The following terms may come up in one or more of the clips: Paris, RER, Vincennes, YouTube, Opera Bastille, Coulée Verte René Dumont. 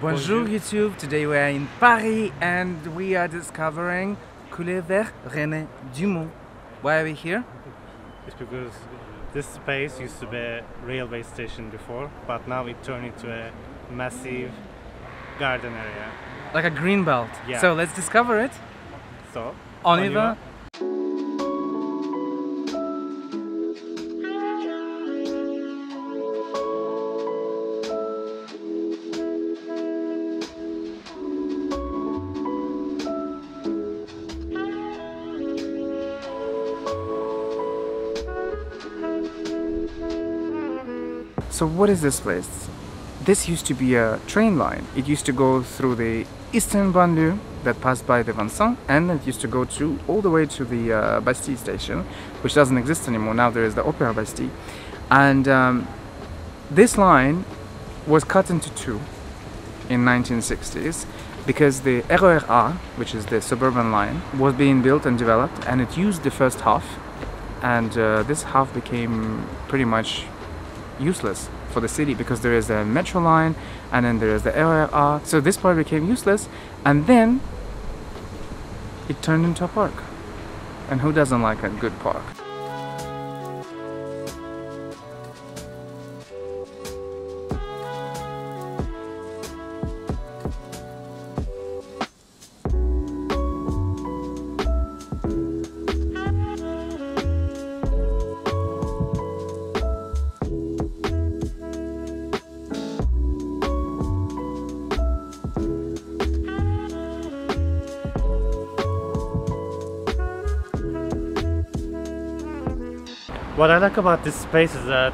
Bonjour YouTube, today we are in Paris and we are discovering Coulée Verte René Dumont. Why are we here? It's because this space used to be a railway station before, but now it turned into a massive garden area. Like a green belt. Yeah. So let's discover it. So, on y va. So what is this place? This used to be a train line. It used to go through the eastern banlieue that passed by the Vincennes, and it used to go to all the way to the Bastille station, which doesn't exist anymore. Now there is the Opera Bastille. And this line was cut into two in 1960s because the RER, which is the suburban line, was being built and developed, and it used the first half, and this half became pretty much useless for the city because there is a metro line and then there is the RER, so this part became useless, and then it turned into a park. And who doesn't like a good park? What I like about this space is that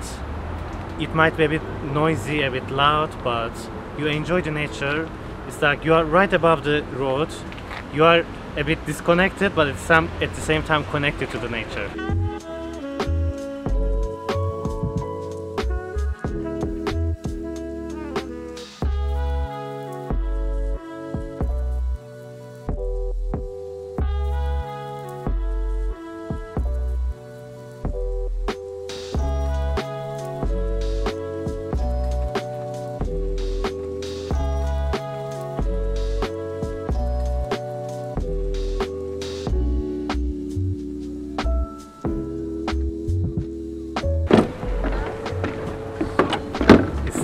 it might be a bit noisy, a bit loud, but you enjoy the nature. It's like you are right above the road. You are a bit disconnected, but at the same time connected to the nature.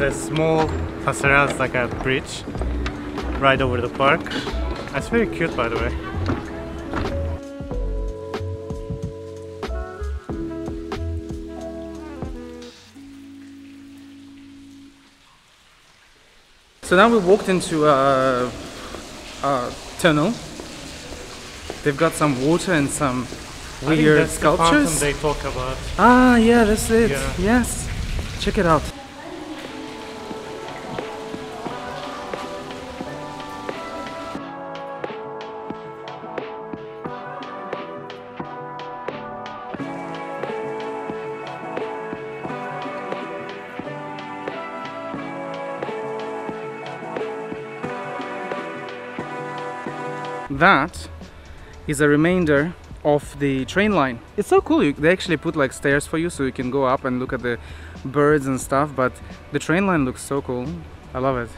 A small passerelle, it's like a bridge right over the park. That's very cute, by the way. So now we walked into a tunnel. They've got some water and some weird sculptures. The fountain they talk about. Ah, yeah, that's it. Yeah. Yes, check it out. That is a remainder of the train line. It's so cool, they actually put like stairs for you so you can go up and look at the birds and stuff, but the train line looks so cool. I love it.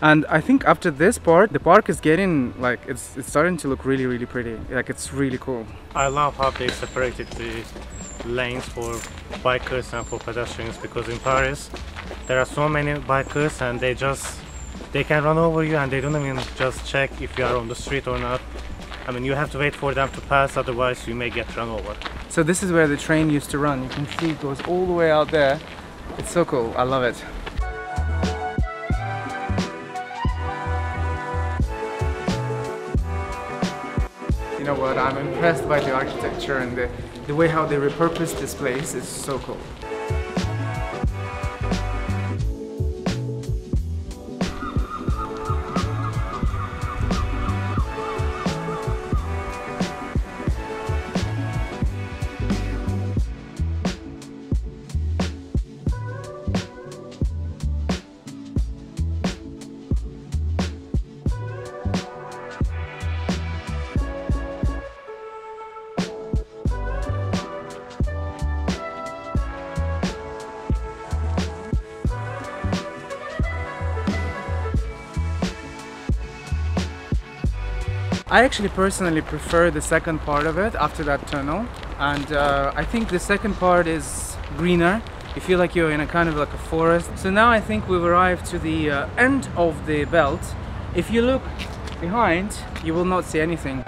And I think after this part, the park is getting like, it's starting to look really, really pretty. Like, it's really cool. I love how they separated the lanes for bikers and for pedestrians, because in Paris there are so many bikers and they can run over you, and they don't even just check if you are on the street or not. I mean, you have to wait for them to pass, otherwise you may get run over. So this is where the train used to run. You can see it goes all the way out there. It's so cool. I love it. You know what? I'm impressed by the architecture and the way how they repurposed this place. It's so cool. I actually personally prefer the second part of it after that tunnel, and I think the second part is greener. You feel like you're in a kind of like a forest. So now I think we've arrived to the end of the belt. If you look behind, you will not see anything.